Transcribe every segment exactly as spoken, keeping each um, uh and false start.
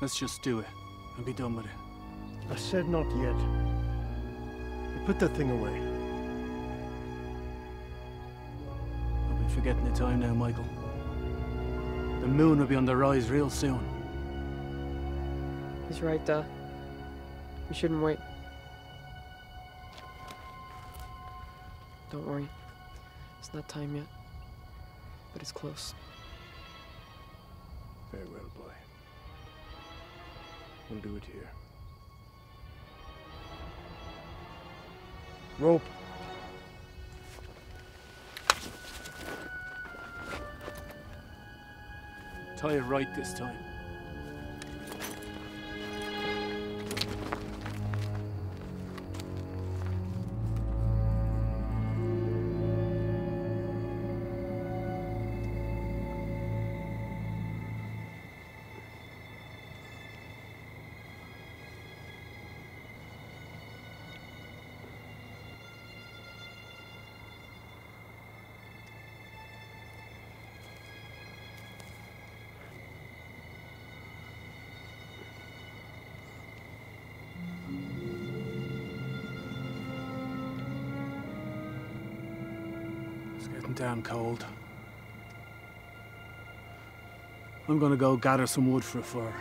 Let's just do it and be done with it. I said not yet. You put that thing away. I've been forgetting the time now, Michael. The moon will be on the rise real soon. He's right, though. We shouldn't wait. Don't worry. It's not time yet. But it's close. Very well, boy. We'll do it here. Rope. Tie it right this time. Damn cold. I'm gonna go gather some wood for a fire.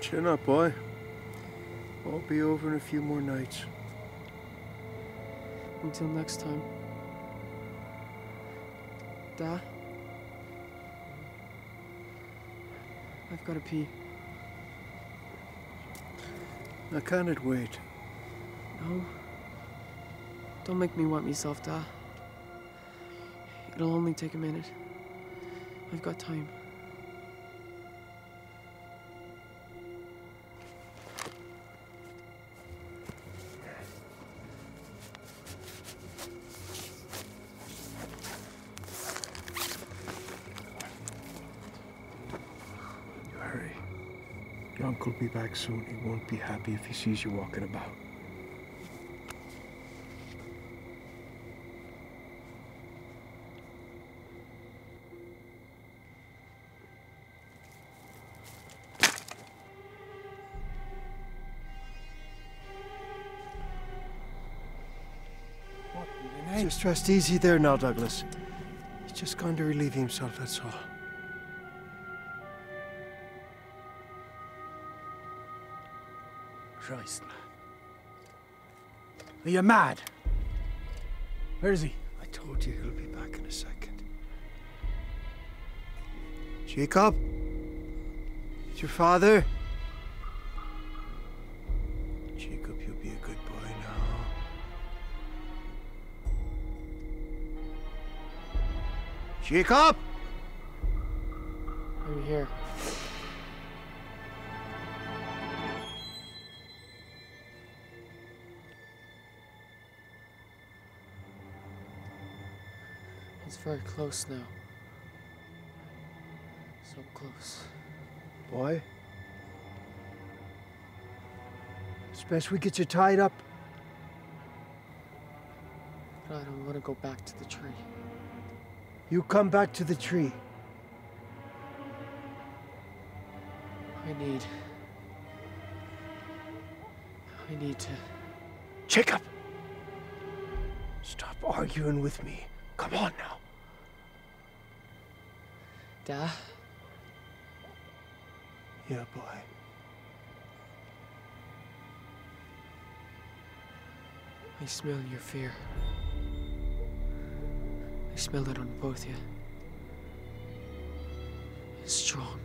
Chin up, boy. I'll be over in a few more nights. Until next time. Da. I've gotta pee. I can't wait. No. Don't make me want myself, Da. It'll only take a minute. I've got time. You hurry. Your uncle'll be back soon. He won't be happy if he sees you walking about. Just rest easy there now, Douglas. He's just gone to relieve himself, that's all. Christ, man. Are you mad? Where is he? I told you he'll be back in a second. Jacob? It's your father? Jacob, you'll be a good boy now. Jacob! I'm here. It's very close now. So close. Boy. It's best we get you tied up. But I don't want to go back to the tree. You come back to the tree. I need... I need to... Jacob! Stop arguing with me. Come on now. Da? Yeah, boy. I smell your fear. I smelled it on both of you. It's strong.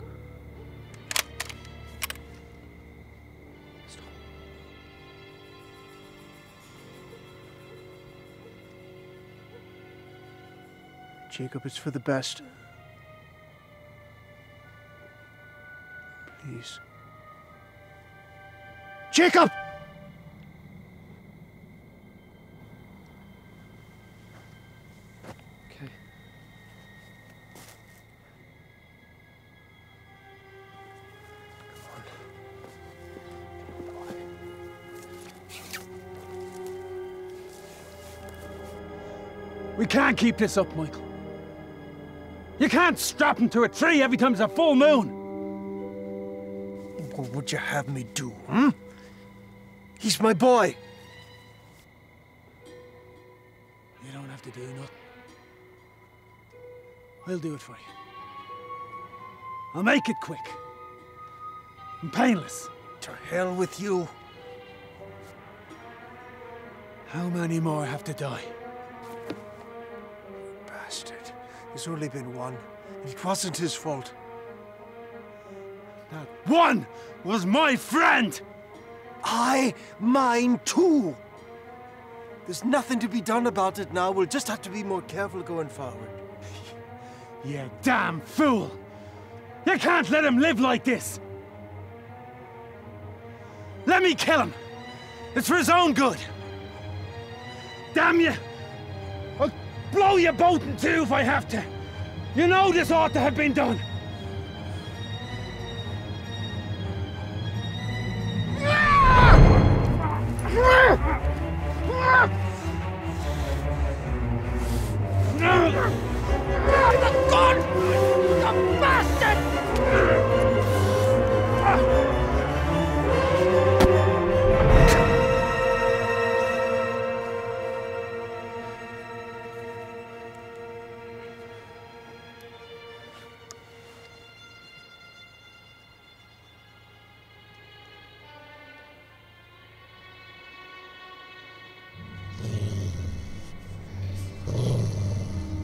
Stop. Jacob, it's for the best. Please. Jacob! We can't keep this up, Michael. You can't strap him to a tree every time there's a full moon. What would you have me do, hmm? He's my boy. You don't have to do nothing. I'll do it for you. I'll make it quick and painless. To hell with you. How many more have to die? Bastard. There's only been one, and it wasn't his fault. That one was my friend! I, mine too! There's nothing to be done about it now. We'll just have to be more careful going forward. You damn fool! You can't let him live like this! Let me kill him! It's for his own good! Damn you! I'll blow your boat in two if I have to! You know this ought to have been done!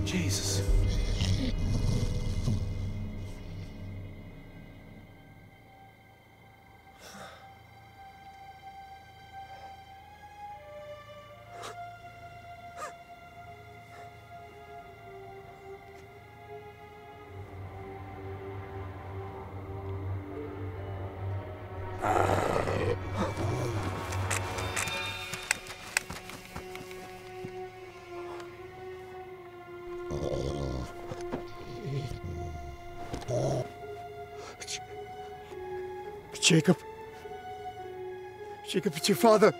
Jesus. Jacob. Jacob, it's your father.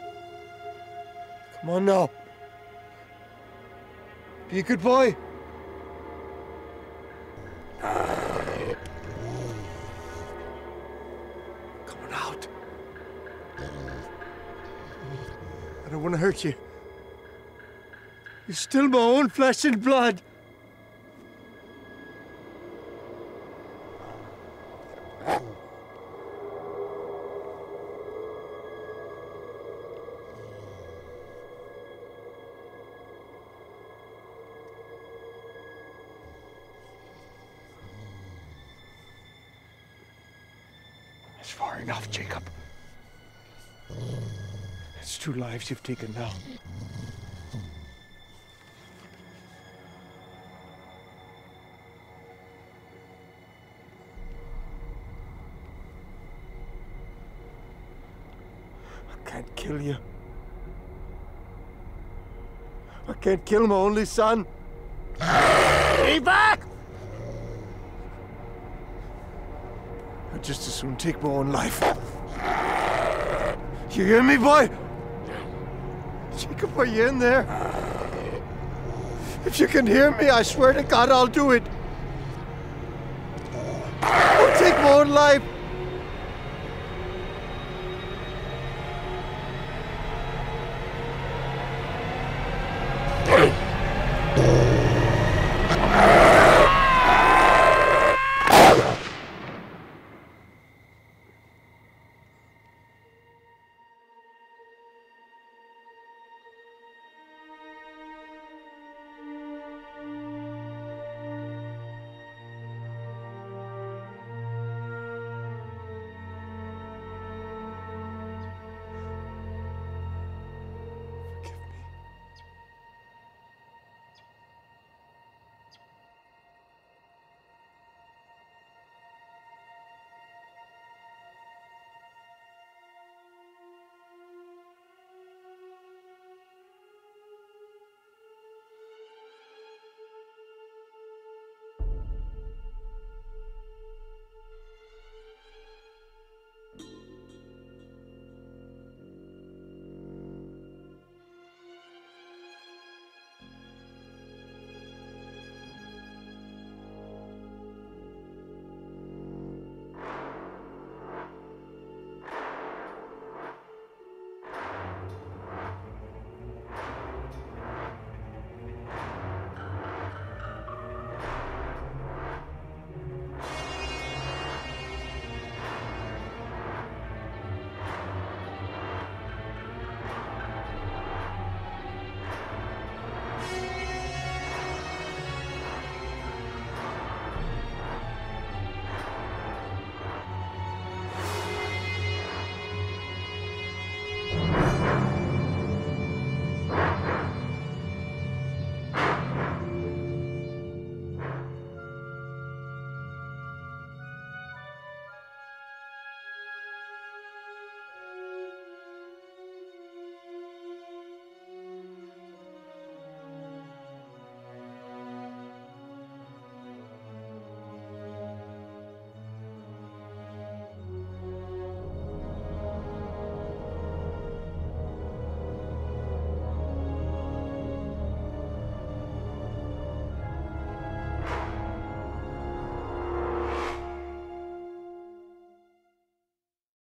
Come on now. Be a good boy. Come on out. I don't want to hurt you. You're still my own flesh and blood. It's far enough, Jacob. It's two lives you've taken now. I can't kill you. I can't kill my only son. Stay back! Just as soon take my own life. You hear me, boy? Jacob, are you in there? If you can hear me, I swear to God, I'll do it. I'll take my own life.